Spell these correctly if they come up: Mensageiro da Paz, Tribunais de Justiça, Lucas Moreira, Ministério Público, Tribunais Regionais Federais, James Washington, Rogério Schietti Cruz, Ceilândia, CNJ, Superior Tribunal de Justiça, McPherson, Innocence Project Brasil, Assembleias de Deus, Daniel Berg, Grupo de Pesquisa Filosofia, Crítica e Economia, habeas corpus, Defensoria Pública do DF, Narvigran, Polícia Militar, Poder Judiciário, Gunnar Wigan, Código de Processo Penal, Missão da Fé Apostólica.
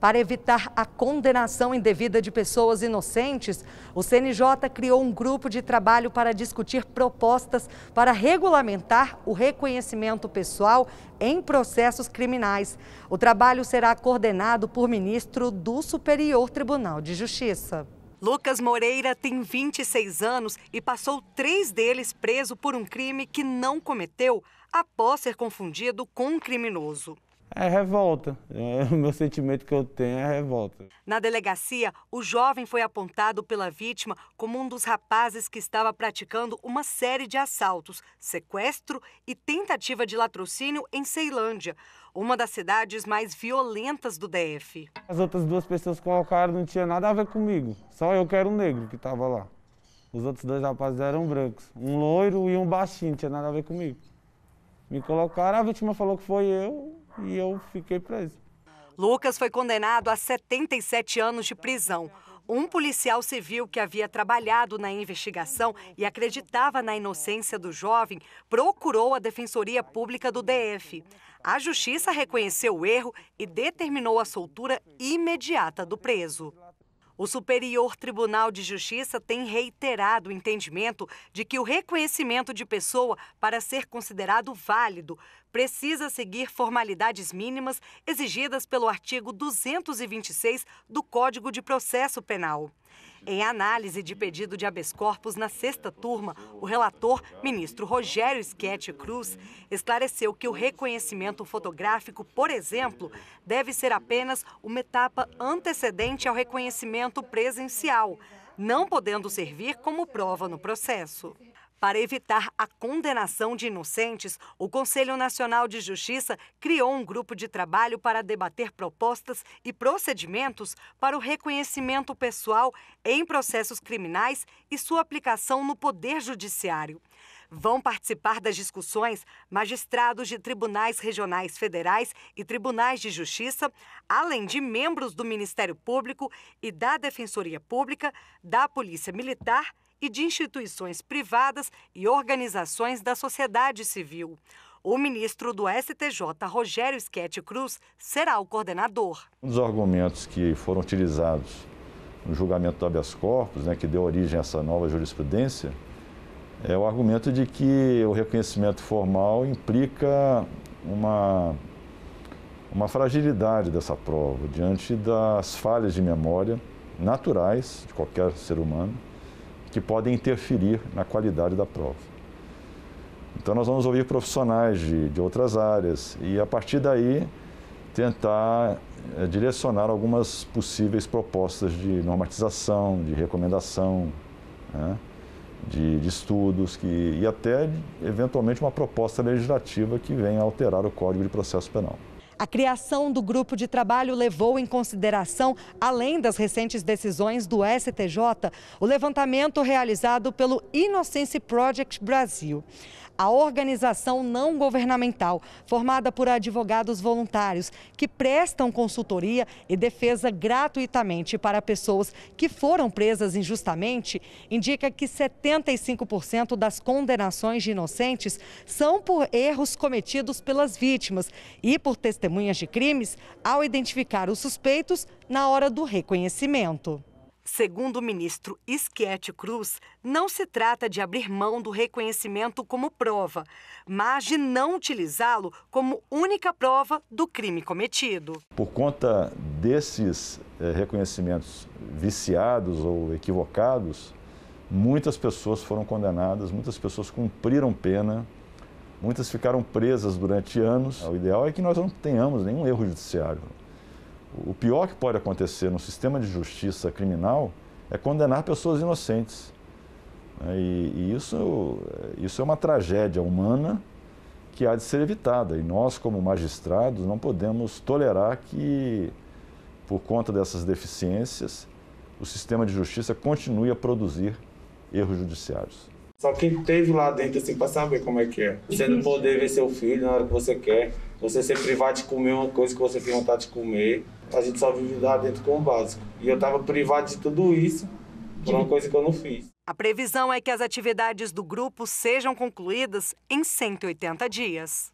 Para evitar a condenação indevida de pessoas inocentes, o CNJ criou um grupo de trabalho para discutir propostas para regulamentar o reconhecimento pessoal em processos criminais. O trabalho será coordenado por ministro do Superior Tribunal de Justiça. Lucas Moreira tem 26 anos e passou 3 deles preso por um crime que não cometeu após ser confundido com um criminoso. É revolta. O meu sentimento que eu tenho é revolta. Na delegacia, o jovem foi apontado pela vítima como um dos rapazes que estava praticando uma série de assaltos, sequestro e tentativa de latrocínio em Ceilândia, uma das cidades mais violentas do DF. As outras 2 pessoas que colocaram não tinha nada a ver comigo, só eu que era um negro que estava lá. Os outros 2 rapazes eram brancos, um loiro e um baixinho, não tinha nada a ver comigo. Me colocaram, a vítima falou que foi eu e eu fiquei preso. Lucas foi condenado a 77 anos de prisão. Um policial civil que havia trabalhado na investigação e acreditava na inocência do jovem procurou a Defensoria Pública do DF. A Justiça reconheceu o erro e determinou a soltura imediata do preso. O Superior Tribunal de Justiça tem reiterado o entendimento de que o reconhecimento de pessoa, para ser considerado válido, precisa seguir formalidades mínimas exigidas pelo artigo 226 do Código de Processo Penal. Em análise de pedido de habeas corpus na 6ª turma, o relator, ministro Rogério Schietti Cruz, esclareceu que o reconhecimento fotográfico, por exemplo, deve ser apenas uma etapa antecedente ao reconhecimento presencial, não podendo servir como prova no processo. Para evitar a condenação de inocentes, o Conselho Nacional de Justiça criou um grupo de trabalho para debater propostas e procedimentos para o reconhecimento pessoal em processos criminais e sua aplicação no Poder Judiciário. Vão participar das discussões magistrados de Tribunais Regionais Federais e Tribunais de Justiça, além de membros do Ministério Público e da Defensoria Pública, da Polícia Militar e de instituições privadas e organizações da sociedade civil. O ministro do STJ, Rogério Schietti Cruz, será o coordenador. Um dos argumentos que foram utilizados no julgamento do habeas corpus, que deu origem a essa nova jurisprudência, é o argumento de que o reconhecimento formal implica uma fragilidade dessa prova diante das falhas de memória naturais de qualquer ser humano, que podem interferir na qualidade da prova. Então nós vamos ouvir profissionais de outras áreas e, a partir daí, tentar direcionar algumas possíveis propostas de normatização, de recomendação, de estudos e até, eventualmente, uma proposta legislativa que venha alterar o Código de Processo Penal. A criação do grupo de trabalho levou em consideração, além das recentes decisões do STJ, o levantamento realizado pelo Innocence Project Brasil. A organização não governamental, formada por advogados voluntários, que prestam consultoria e defesa gratuitamente para pessoas que foram presas injustamente, indica que 75% das condenações de inocentes são por erros cometidos pelas vítimas e por testemunhas de crimes ao identificar os suspeitos na hora do reconhecimento. Segundo o ministro Schietti Cruz, não se trata de abrir mão do reconhecimento como prova, mas de não utilizá-lo como única prova do crime cometido. Por conta desses reconhecimentos viciados ou equivocados, muitas pessoas foram condenadas, muitas pessoas cumpriram pena, muitas ficaram presas durante anos. O ideal é que nós não tenhamos nenhum erro judiciário. O pior que pode acontecer no sistema de justiça criminal é condenar pessoas inocentes. E isso é uma tragédia humana que há de ser evitada. E nós, como magistrados, não podemos tolerar que, por conta dessas deficiências, o sistema de justiça continue a produzir erros judiciários. Só quem teve lá dentro, assim, para saber como é que é. Você não poder ver seu filho na hora que você quer, você ser privado de comer uma coisa que você tem vontade de comer. A gente só vive lá dentro com o básico. E eu estava privado de tudo isso por uma coisa que eu não fiz. A previsão é que as atividades do grupo sejam concluídas em 180 dias.